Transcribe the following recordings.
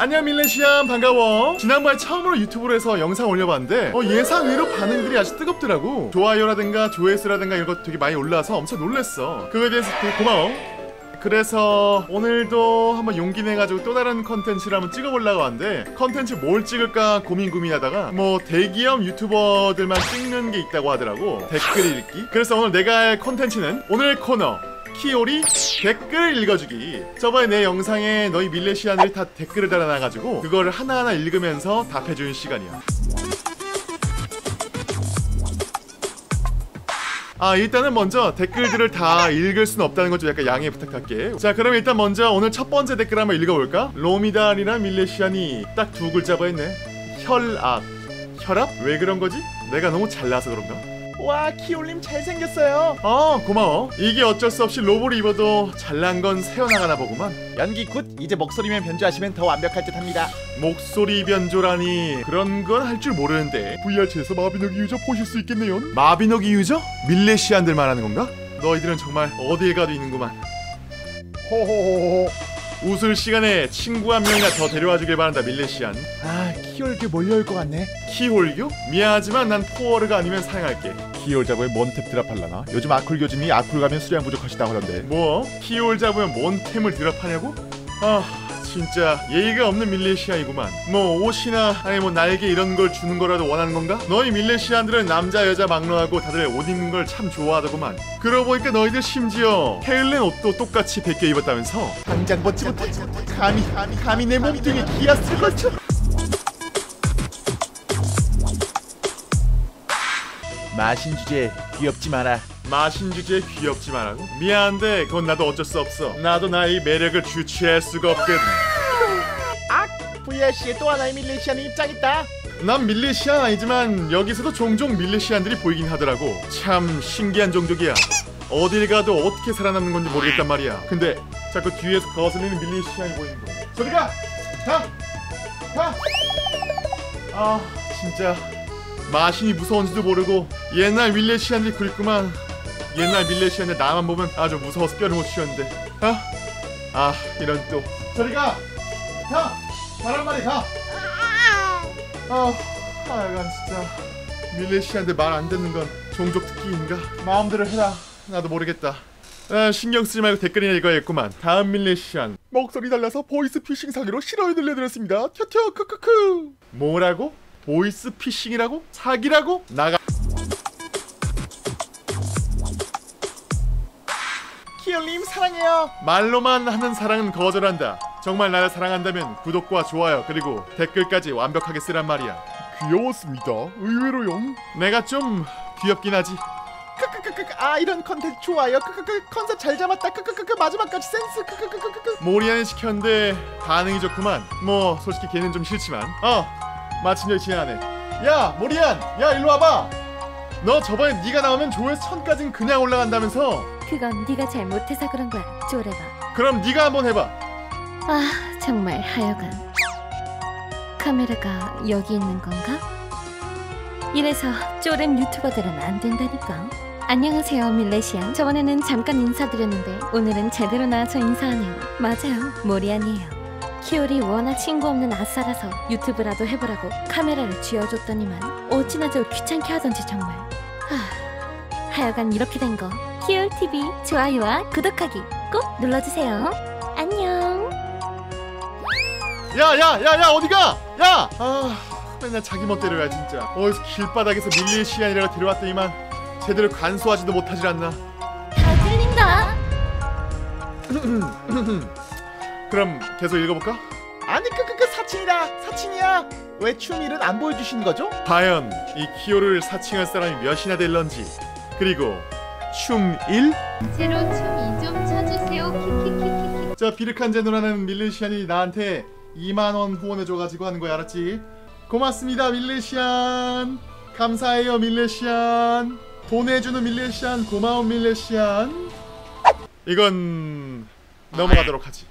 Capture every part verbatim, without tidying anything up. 안녕 밀레시안, 반가워. 지난번에 처음으로 유튜브로 해서 영상 올려봤는데 어, 예상외로 반응들이 아주 뜨겁더라고. 좋아요라든가 조회수라든가 이런 것 되게 많이 올라와서 엄청 놀랬어. 그거에 대해서 되게 고마워. 그래서 오늘도 한번 용기 내가지고 또 다른 컨텐츠를 한번 찍어보려고 하는데, 컨텐츠 뭘 찍을까 고민 고민하다가 뭐 대기업 유튜버들만 찍는 게 있다고 하더라고. 댓글 읽기. 그래서 오늘 내가 할 컨텐츠는 오늘 코너 키홀이 댓글 읽어주기. 저번에 내 영상에 너희 밀레시안들이 다 댓글을 달아놔가지고 그걸 하나하나 읽으면서 답해주는 시간이야. 아, 일단은 먼저 댓글들을 다 읽을 수는 없다는 것 좀 약간 양해 부탁할게. 자, 그럼 일단 먼저 오늘 첫 번째 댓글 한번 읽어볼까? 로미단이랑 밀레시안이 딱 두 글자가 했네. 혈압. 혈압? 왜 그런 거지? 내가 너무 잘나서 그런가? 와, 키홀님 잘생겼어요. 어, 고마워. 이게 어쩔 수 없이 로봇을 입어도 잘난 건 새어나가나 보구만. 연기 굿. 이제 목소리면 변조하시면 더 완벽할 듯 합니다. 목소리 변조라니, 그런 건 할 줄 모르는데. 브이알씨에서 마비노기 유저 보실 수 있겠네요. 마비노기 유저? 밀레시안들 말하는 건가? 너희들은 정말 어딜 가도 있는구만. 호호호호. 웃을 시간에 친구 한 명이나 더 데려와주길 바란다, 밀레시안. 아, 키홀교 몰려올 것 같네. 키홀교? 미안하지만 난 포어르가 아니면 사양할게. 키홀 잡으면 뭔탭 드랍할라나? 요즘 아쿨 교주님이 아쿨 가면 수량 부족하시다고 하던데. 뭐? 키홀 잡으면 뭔탭을 드랍하냐고? 아, 진짜 예의가 없는 밀레시안이구만. 뭐 옷이나 아니 뭐 날개 이런 걸 주는 거라도 원하는 건가? 너희 밀레시안들은 남자 여자 막론하고 다들 옷 입는 걸 참 좋아하더구만. 그러고 보니까 너희들 심지어 헤일렌 옷도 똑같이 백 개 입었다면서. 당장 벗지 못해. 감히 감히 감히 내 몸뚱이에 기아스를 걸쳐. 마신 주제에 귀엽지 마라. 마신 주제에 귀엽지 마라고? 미안한데 그건 나도 어쩔 수 없어. 나도 나의 매력을 주체할 수가 없거든. 악! 브이알씨에 또 하나의 밀레시안이 입장했다. 난 밀레시안 아니지만 여기서도 종종 밀레시안들이 보이긴 하더라고. 참 신기한 종족이야. 어딜 가도 어떻게 살아남는 건지 모르겠단 말이야. 근데 자꾸 뒤에서 거슬리는 밀레시안이 보이는 거. 저리 가! 가! 가! 아, 진짜 마신이 무서운지도 모르고 옛날 밀레시안들이 그립구만. 옛날 밀레시안들 나만 보면 아주 무서워서 뼈를 못 치웠는데. 아, 아 이런 또. 저리 가! 가! 바람말이 가! 아, 아간 진짜 밀레시안들 말 안 듣는 건 종족 특기인가? 마음대로 해라. 나도 모르겠다. 아, 신경 쓰지 말고 댓글이나 읽어야겠구만. 다음 밀레시안. 목소리 달라서 보이스 피싱 사기로 실화에 들려드렸습니다. 텨텨 크크크. 뭐라고? 보이스 피싱이라고? 사기라고? 나가. 키홀님 사랑해요. 말로만 하는 사랑은 거절한다. 정말 나를 사랑한다면 구독과 좋아요 그리고 댓글까지 완벽하게 쓰란 말이야. 귀여웠습니다. 의외로요. 내가 좀 귀엽긴 하지. 크크크크. 아, 이런 컨텐츠 좋아요. 크크크. 컨셉 잘 잡았다. 크크크크. 마지막까지 센스. 크크크크크. 모리안을 시켰는데 반응이 좋구만. 뭐 솔직히 걔는 좀 싫지만. 어. 마침 여기 지나가네. 야 모리안, 야 일로 와봐. 너 저번에 네가 나오면 조회수 천까진 그냥 올라간다면서. 그건 네가 잘못해서 그런 거야. 쪼레봐. 그럼 네가 한번 해봐. 아, 정말 하여간 카메라가 여기 있는 건가? 이래서 쪼렘 유튜버들은 안 된다니까. 안녕하세요 밀레시안. 저번에는 잠깐 인사드렸는데 오늘은 제대로 나와서 인사하네요. 맞아요, 모리안이에요. 키홀이 워낙 친구 없는 아싸라서 유튜브라도 해보라고 카메라를 쥐어줬더니만 어찌나 저 귀찮게 하던지 정말. 하... 하여간 이렇게 된 거 키홀티비 좋아요와 구독하기 꼭 눌러주세요. 안녕. 야야야야 어디가! 야! 아... 맨날 자기 멋대로 야 진짜. 어디서 길바닥에서 밀레시안이라고 데려왔더니만 제대로 간소하지도 못하질 않나. 다 들린다. 그럼 계속 읽어볼까? 아니 끄끄끄 사칭이다. 사칭이야. 왜 춤일은 안 보여주시는 거죠? 과연 이 키홀을 사칭할 사람이 몇이나 될런지. 그리고 춤일? 제로 춤이 좀 쳐주세요. 키키키키키. 자, 비르칸 제노라는 밀레시안이 나한테 이만 원 후원해줘가지고 하는 거야. 알았지? 고맙습니다 밀레시안. 감사해요 밀레시안. 돈 해주는 밀레시안. 고마운 밀레시안. 이건 넘어가도록 하지.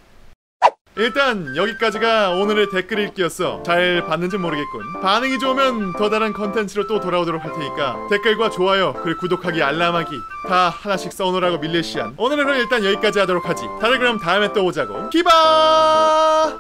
일단 여기까지가 오늘의 댓글 읽기였어. 잘 봤는지 모르겠군. 반응이 좋으면 더 다른 컨텐츠로 또 돌아오도록 할 테니까 댓글과 좋아요 그리고 구독하기 알람하기 다 하나씩 써놓으라고 밀레시안. 오늘은 일단 여기까지 하도록 하지. 다들 그럼 다음에 또 오자고. 기바.